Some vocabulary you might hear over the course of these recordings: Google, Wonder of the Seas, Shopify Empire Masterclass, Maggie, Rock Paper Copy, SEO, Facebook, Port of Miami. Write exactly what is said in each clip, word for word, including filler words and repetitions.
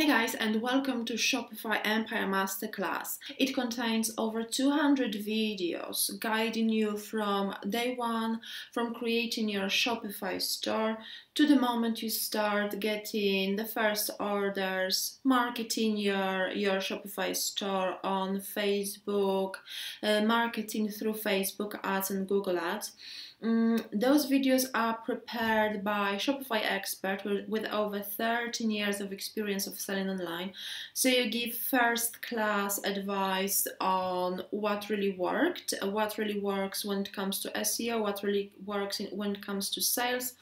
Hey guys, and welcome to Shopify Empire Masterclass. It contains over two hundred videos guiding you from day one, from creating your Shopify store to the moment you start getting the first orders, marketing your, your Shopify store on Facebook, uh, marketing through Facebook ads and Google ads. Mm, those videos are prepared by Shopify expert with, with over thirteen years of experience of selling online, so you give first class advice on what really worked, what really works when it comes to S E O, what really works in, when it comes to sales,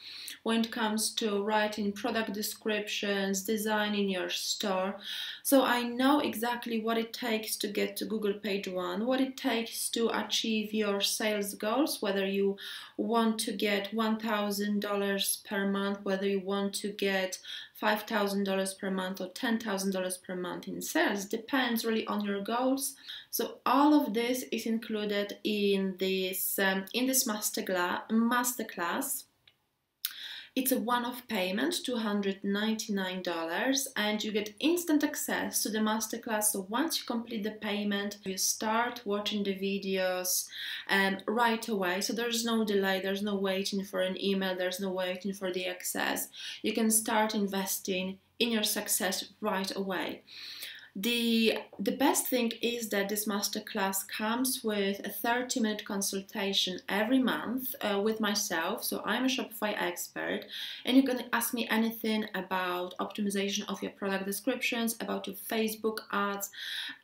when it comes to writing product descriptions, designing your store. So I know exactly what it takes to get to Google page one, what it takes to achieve your sales goals, whether you want to get one thousand dollars per month, whether you want to get five thousand dollars per month or ten thousand dollars per month in sales, depends really on your goals. So all of this is included in this um, in this masterclass masterclass. It's a one-off payment, two hundred ninety-nine dollars, and you get instant access to the masterclass. So once you complete the payment, you start watching the videos um, right away. So there's no delay, there's no waiting for an email, there's no waiting for the access. You can start investing in your success right away. The, the best thing is that this masterclass comes with a thirty minute consultation every month uh, with myself. So I'm a Shopify expert, and you can ask me anything about optimization of your product descriptions, about your Facebook ads,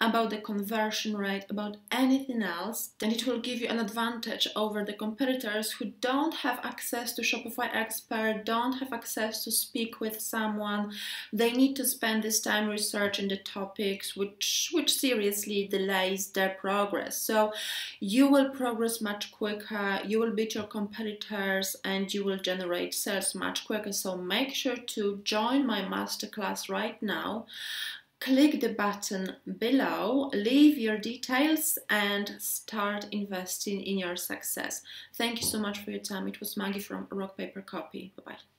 about the conversion rate, about anything else. And it will give you an advantage over the competitors who don't have access to Shopify expert, don't have access to speak with someone. They need to spend this time researching the topic, Which, which seriously delays their progress. So you will progress much quicker, you will beat your competitors, and you will generate sales much quicker. So make sure to join my masterclass right now. Click the button below, leave your details, and start investing in your success. Thank you so much for your time. It was Maggie from Rock Paper Copy. Bye-bye.